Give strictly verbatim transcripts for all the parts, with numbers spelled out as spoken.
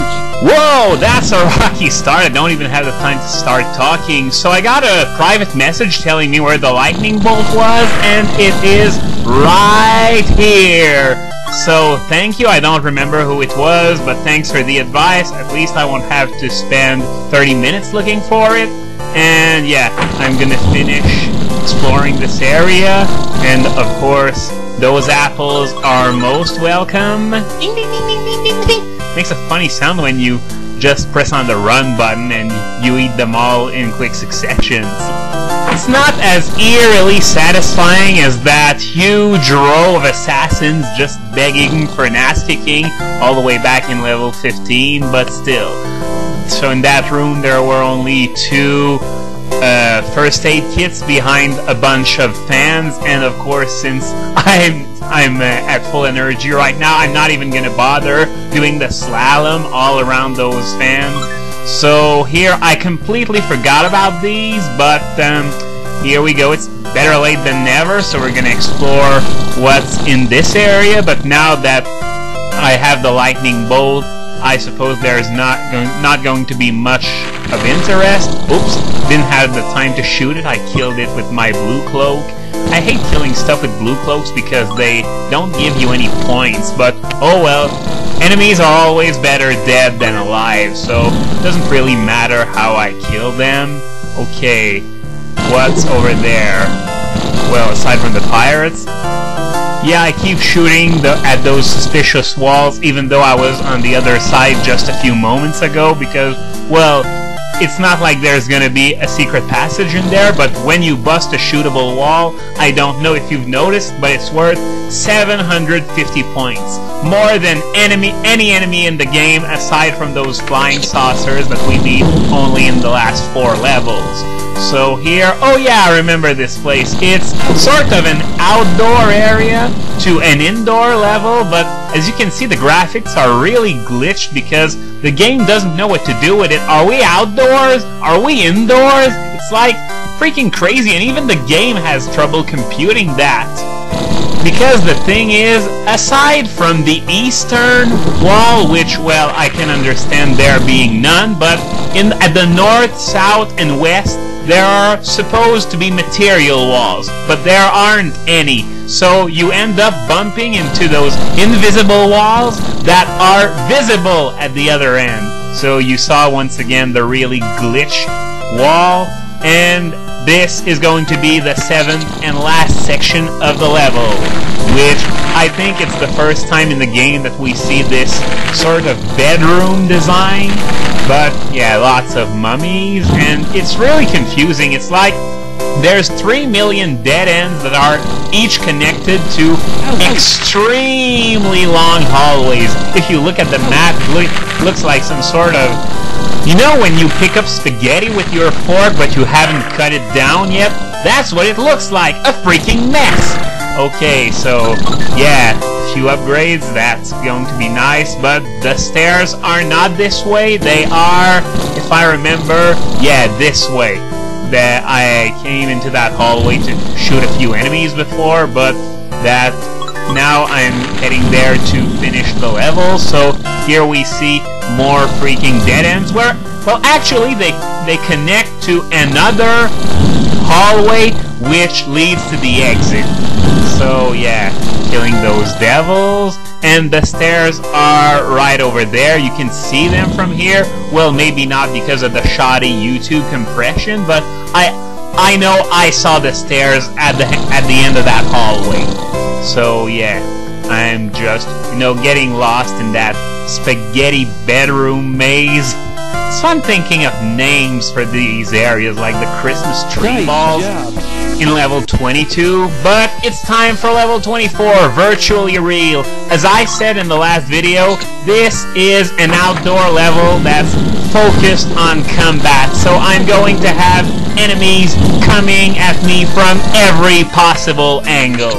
Ouch! Whoa, that's a rocky start. I don't even have the time to start talking. So I got a private message telling me where the lightning bolt was, and it is right here. So thank you. I don't remember who it was, but thanks for the advice. At least I won't have to spend thirty minutes looking for it. And yeah, I'm gonna finish exploring this area, and of course, those apples are most welcome. Ding, ding, ding, ding, ding, ding, ding. Makes a funny sound when you just press on the run button and you eat them all in quick succession. It's not as eerily satisfying as that huge row of assassins just begging for an ass kicking all the way back in level fifteen, but still. So in that room there were only two uh, first aid kits behind a bunch of fans, and of course, since I'm I'm uh, at full energy right now, I'm not even gonna bother doing the slalom all around those fans. So here I completely forgot about these, but um, here we go. It's better late than never. So we're gonna explore what's in this area. But now that I have the lightning bolt, I suppose there's not going, not going to be much of interest. Oops, didn't have the time to shoot it. I killed it with my blue cloak. I hate killing stuff with blue cloaks because they don't give you any points, but oh well. Enemies are always better dead than alive, so it doesn't really matter how I kill them. Okay, what's over there? Well, aside from the pirates. Yeah, I keep shooting the, at those suspicious walls, even though I was on the other side just a few moments ago, because, well, it's not like there's gonna be a secret passage in there, but when you bust a shootable wall, I don't know if you've noticed, but it's worth seven hundred fifty points. More than enemy, any enemy in the game, aside from those flying saucers that we beat only in the last four levels. So here, oh yeah, I remember this place. It's sort of an outdoor area to an indoor level, but as you can see, the graphics are really glitched because the game doesn't know what to do with it. Are we outdoors? Are we indoors? It's like freaking crazy, and even the game has trouble computing that. Because the thing is, aside from the eastern wall, which, well, I can understand there being none, but in at the north, south, and west, there are supposed to be material walls, but there aren't any. So you end up bumping into those invisible walls that are visible at the other end. So you saw once again the really glitched wall, and this is going to be the seventh and last section of the level, which I think it's the first time in the game that we see this sort of bedroom design. But yeah, lots of mummies, and it's really confusing. It's like there's three million dead ends that are each connected to extremely long hallways. If you look at the map, it looks like some sort of, you know when you pick up spaghetti with your fork but you haven't cut it down yet? That's what it looks like, a freaking mess! Okay, so yeah, few upgrades, that's going to be nice, but the stairs are not this way, they are, if I remember, yeah, this way. That I came into that hallway to shoot a few enemies before, but that now I'm heading there to finish the level. So here we see more freaking dead ends where, well, actually they they connect to another hallway which leads to the exit. So yeah, killing those devils, and the stairs are right over there. You can see them from here. Well, maybe not because of the shoddy YouTube compression, but I I know I saw the stairs at the at the end of that hallway. So yeah, I'm just, you know, getting lost in that spaghetti bedroom maze. It's fun thinking of names for these areas, like the Christmas tree balls in level twenty-two, but it's time for level twenty-four, Virtually Real. As I said in the last video, this is an outdoor level that's focused on combat, so I'm going to have enemies coming at me from every possible angle.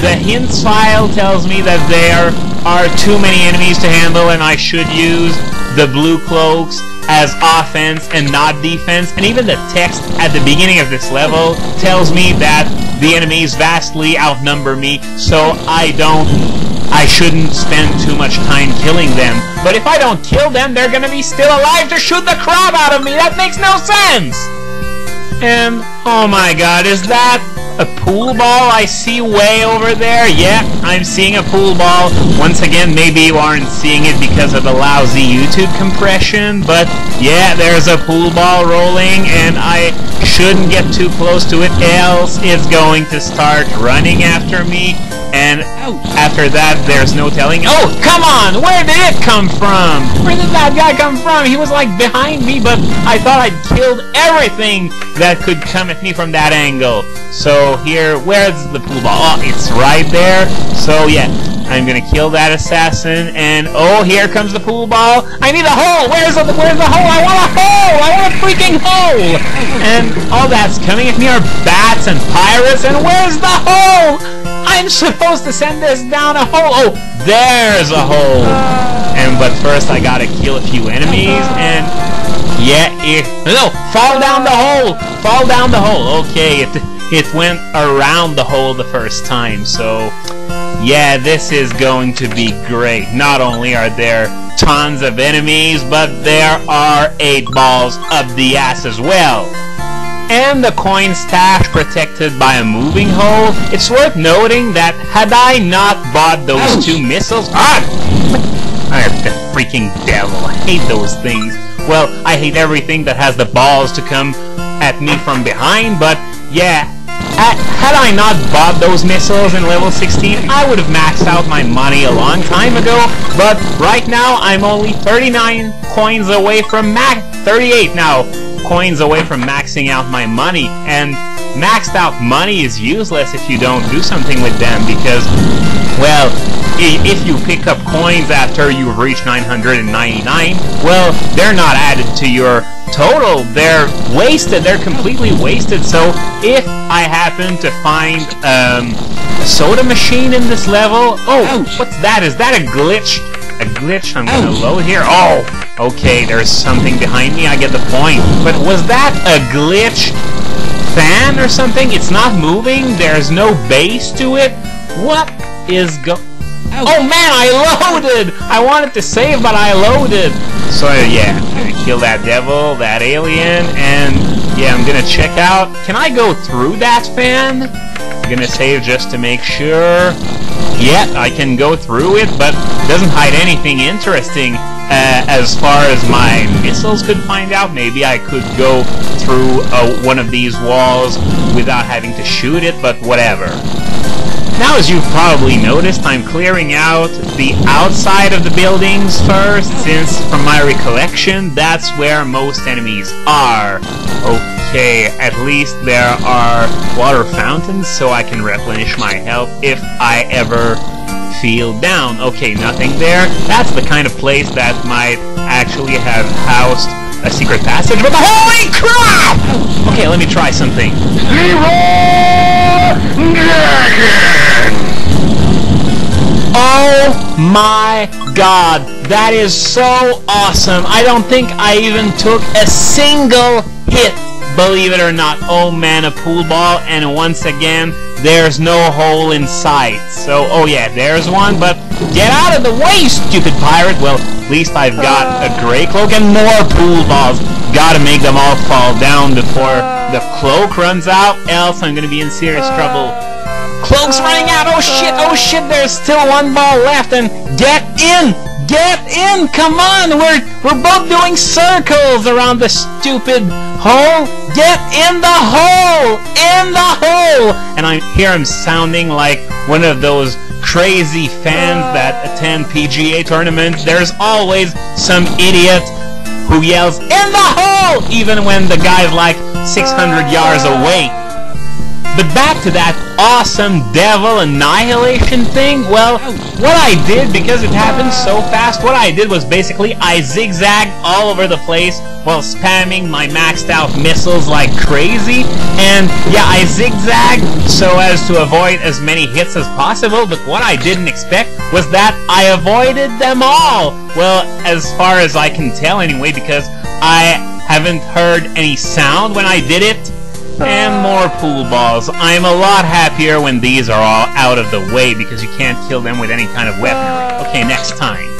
The hints file tells me that there are too many enemies to handle and I should use the blue cloaks as offense and not defense, and even the text at the beginning of this level tells me that the enemies vastly outnumber me, so I don't I shouldn't spend too much time killing them. But if I don't kill them, they're gonna be still alive to shoot the crap out of me! That makes no sense! And, oh my god, is that a pool ball I see way over there? Yeah, I'm seeing a pool ball. Once again, maybe you aren't seeing it because of the lousy YouTube compression, but yeah, there's a pool ball rolling, and I shouldn't get too close to it, else it's going to start running after me, and after that, there's no telling. Oh, come on! Where did it come from? Where did that guy come from? He was, like, behind me, but I thought I'd killed everything that could come at me from that angle. So here, where's the pool ball? Oh, it's right there. So yeah, I'm gonna kill that assassin, and oh, here comes the pool ball. I need a hole. Where's the where's the hole? I want a hole. I want a freaking hole. And all that's coming at me are bats and pirates. And where's the hole? I'm supposed to send this down a hole. Oh, there's a hole. And but first, I gotta kill a few enemies and. Yeah, it, no, fall down the hole, fall down the hole. Okay, it, it went around the hole the first time, so yeah, this is going to be great. Not only are there tons of enemies, but there are eight balls up the ass as well. And the coin stash protected by a moving hole. It's worth noting that had I not bought those two missiles, ah, I'm the freaking devil, I hate those things. Well, I hate everything that has the balls to come at me from behind, but yeah, at, had I not bought those missiles in level sixteen, I would have maxed out my money a long time ago, but right now I'm only thirty-nine coins away from max, thirty-eight now, coins away from maxing out my money, and maxed out money is useless if you don't do something with them, because, well, if you pick up coins after you've reached nine hundred ninety-nine, well, they're not added to your total, they're wasted, they're completely wasted. So if I happen to find um, a soda machine in this level, oh, ouch. What's that? Is that a glitch? A glitch? I'm gonna ouch. Load here. Oh, okay, there's something behind me, I get the point. But was that a glitch fan or something? It's not moving, there's no base to it. What is go- Oh man, I loaded! I wanted to save, but I loaded! So yeah, I'm gonna kill that devil, that alien, and yeah, I'm gonna check out... Can I go through that fan? I'm gonna save just to make sure... Yeah, I can go through it, but it doesn't hide anything interesting. Uh, as far as my missiles could find out, maybe I could go through uh, one of these walls without having to shoot it, but whatever. Now, as you've probably noticed, I'm clearing out the outside of the buildings first, since, from my recollection, that's where most enemies are. Okay, at least there are water fountains, so I can replenish my health if I ever feel down. Okay, nothing there. That's the kind of place that might actually have housed a secret passage, but the holy crap! Okay, let me try something. Oh my god, that is so awesome. I don't think I even took a single hit, believe it or not. Oh man, a pool ball, and once again, there's no hole in sight. So, oh yeah, there's one, but get out of the way, you stupid pirate. Well, at least I've got a gray cloak and more pool balls. Gotta make them all fall down before the cloak runs out, else I'm gonna be in serious trouble. Cloak's running out, oh shit, oh shit, there's still one ball left, and get in, get in, come on, we're, we're both doing circles around the stupid hole, get in the hole, in the hole, and I'm, here I'm sounding like one of those crazy fans that attend P G A tournaments. There's always some idiot who yells, in the hole, even when the guy's like six hundred yards away. But back to that awesome devil annihilation thing, well, what I did, because it happened so fast, what I did was basically I zigzagged all over the place while spamming my maxed out missiles like crazy, and yeah, I zigzagged so as to avoid as many hits as possible, but what I didn't expect was that I avoided them all! Well, as far as I can tell anyway, because I haven't heard any sound when I did it. And more pool balls. I'm a lot happier when these are all out of the way because you can't kill them with any kind of weaponry. Okay, next time.